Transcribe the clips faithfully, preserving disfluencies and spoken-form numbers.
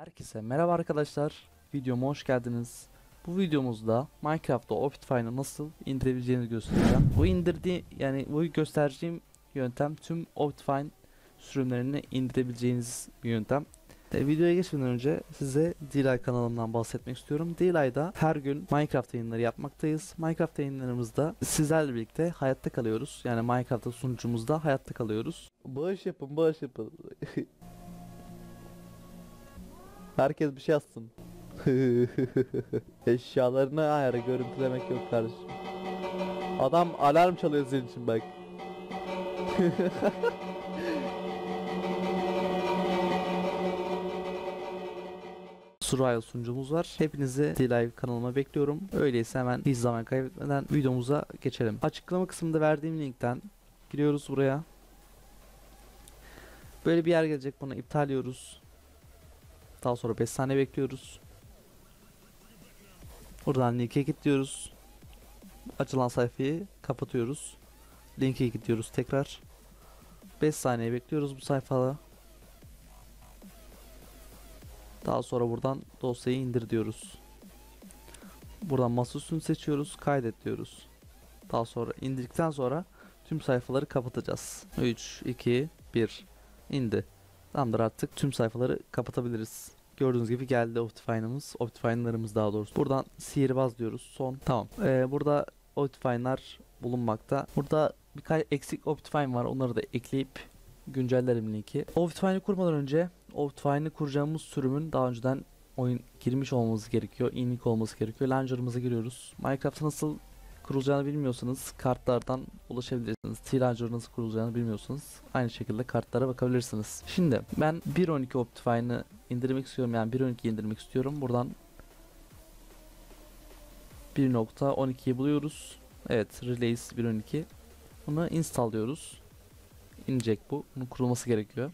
Herkese merhaba arkadaşlar, videoma hoş geldiniz. Bu videomuzda Minecraft'ta Optifine'ı nasıl indirebileceğinizi göstereceğim. Bu indirdiği yani bu göstereceğim yöntem tüm Optifine sürümlerini indirebileceğiniz bir yöntem. E, videoya geçmeden önce size DLive kanalımdan bahsetmek istiyorum. DLive'da her gün Minecraft yayınları yapmaktayız. Minecraft yayınlarımızda sizlerle birlikte hayatta kalıyoruz. Yani Minecraft'ta sunucumuzda hayatta kalıyoruz. Bağış yapın, bağış yapın. Herkes bir şey yazsın. Eşyalarını ayarı görüntülemek yok kardeşim. Adam alarm çalıyor senin için bak. Survival sunucumuz var. Hepinizi DLive kanalıma bekliyorum. Öyleyse hemen hiç zaman kaybetmeden videomuza geçelim. Açıklama kısmında verdiğim linkten giriyoruz buraya. Böyle bir yer gelecek, buna iptal diyoruz. Daha sonra beş saniye bekliyoruz. Buradan linke gidiyoruz. Açılan sayfayı kapatıyoruz. Linke gidiyoruz tekrar. beş saniye bekliyoruz bu sayfada. Daha sonra buradan dosyayı indir diyoruz. Buradan masaüstünü seçiyoruz, kaydet diyoruz. Daha sonra indirdikten sonra tüm sayfaları kapatacağız. üç, iki, bir. İndi. Tamamdır, artık tüm sayfaları kapatabiliriz. Gördüğünüz gibi geldi Optifine'ımız. Optifine'larımız daha doğrusu. Buradan sihirbaz diyoruz. Son. Tamam. Ee, burada Optifine'lar bulunmakta. Burada birkaç eksik Optifine var. Onları da ekleyip güncellerim linki. Optifine'i kurmadan önce Optifine'i kuracağımız sürümün daha önceden oyun girmiş olması gerekiyor. İnlik olması gerekiyor. Launcher'ımıza giriyoruz. Minecraft'ı nasıl kurulacağını bilmiyorsanız kartlardan ulaşabilirsiniz. T-Launcher'ı nasıl kurulacağını bilmiyorsanız aynı şekilde kartlara bakabilirsiniz. Şimdi ben bir nokta on iki Optifine'ı indirmek istiyorum. Yani bir nokta on iki'yi indirmek istiyorum. Buradan bir nokta on iki'yi buluyoruz. Evet, Release bir nokta on iki. Bunu install diyoruz. İnecek bu. Bunun kurulması gerekiyor.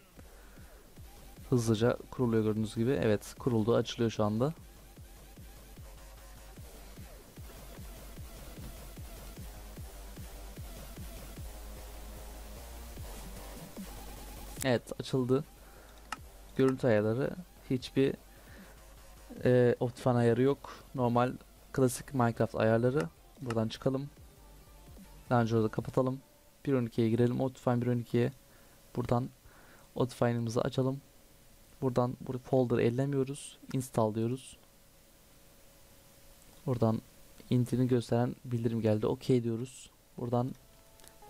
Hızlıca kuruluyor gördüğünüz gibi. Evet, kuruldu, açılıyor şu anda. Evet, açıldı. Görüntü ayarları, hiçbir e, Optifine ayarı yok. Normal klasik Minecraft ayarları. Buradan çıkalım. Launcher'ı da kapatalım. bir nokta on iki'ye girelim. Optifine bir nokta on iki'ye. Buradan Optifine'ımızı açalım. Buradan bu folder'ı ellemiyoruz. Install diyoruz. Buradan indirini gösteren bildirim geldi. OK diyoruz. Buradan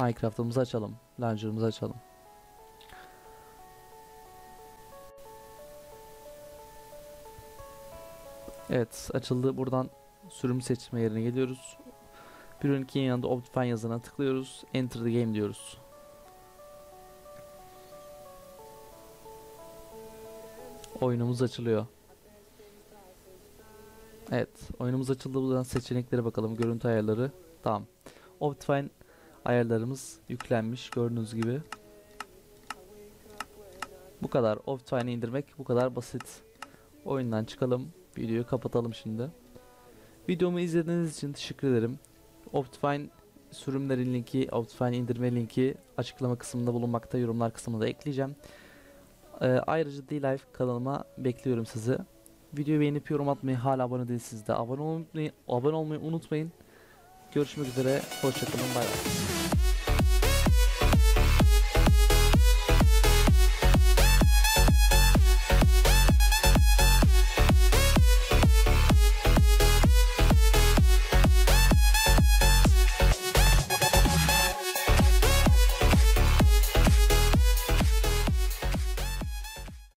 Minecraft'ımızı açalım. Launcher'ımızı açalım. Evet, açıldı. Buradan sürüm seçme yerine geliyoruz. bir nokta on iki'nin yanında Optifine yazana tıklıyoruz. Enter the game diyoruz. Oyunumuz açılıyor. Evet, oyunumuz açıldı. Buradan seçeneklere bakalım. Görüntü ayarları. Tamam. Optifine ayarlarımız yüklenmiş gördüğünüz gibi. Bu kadar. Optifine'i indirmek bu kadar basit. Oyundan çıkalım. Videoyu kapatalım şimdi. Videomu izlediğiniz için teşekkür ederim. Optifine sürümlerin linki, Optifine indirme linki açıklama kısmında bulunmakta. Yorumlar kısmına da ekleyeceğim. Ee, ayrıca DLive kanalıma bekliyorum sizi. Videoyu beğenip yorum atmayı, hala abone değilsiniz de abone olmayı, abone olmayı unutmayın. Görüşmek üzere. Hoşçakalın. Bay bay.